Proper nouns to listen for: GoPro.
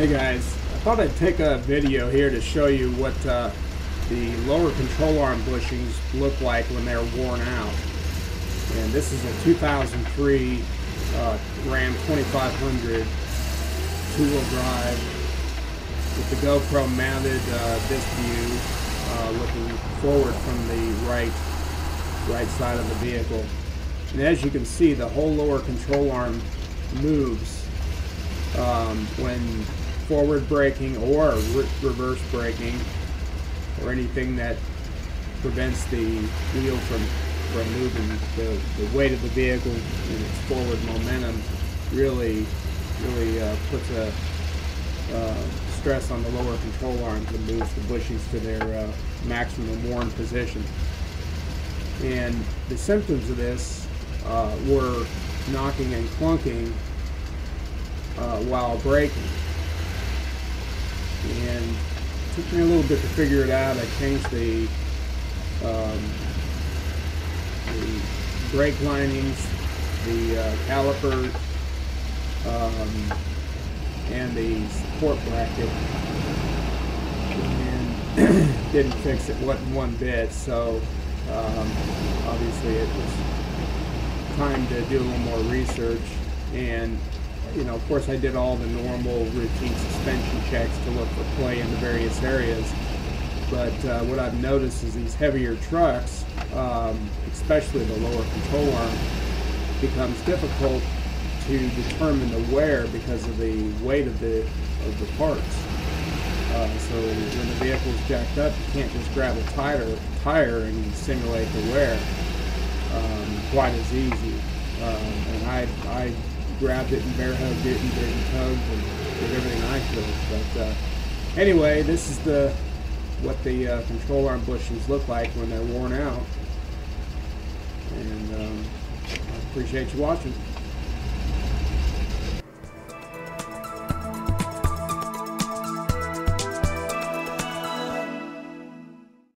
Hey guys, I thought I'd take a video here to show you what the lower control arm bushings look like when they're worn out. And this is a 2003 Ram 2500 two-wheel drive with the GoPro mounted this view looking forward from the right side of the vehicle. And as you can see, the whole lower control arm moves when forward braking or reverse braking, or anything that prevents the wheel from moving. The weight of the vehicle and its forward momentum really puts a stress on the lower control arms and moves the bushings to their maximum worn position. And the symptoms of this were knocking and clunking while braking, and it took me a little bit to figure it out. I changed the brake linings, the caliper, and the support bracket, and didn't fix it one bit. So obviously it was time to do a little more research, and you know, of course, I did all the normal routine suspension checks to look for play in the various areas. But what I've noticed is these heavier trucks, especially the lower control arm, becomes difficult to determine the wear because of the weight of the parts. So when the vehicle is jacked up, you can't just grab a tire and simulate the wear quite as easy. And I grabbed it and bear hugged it and tugged and did everything I could. But anyway, this is what the control arm bushings look like when they're worn out. And I appreciate you watching.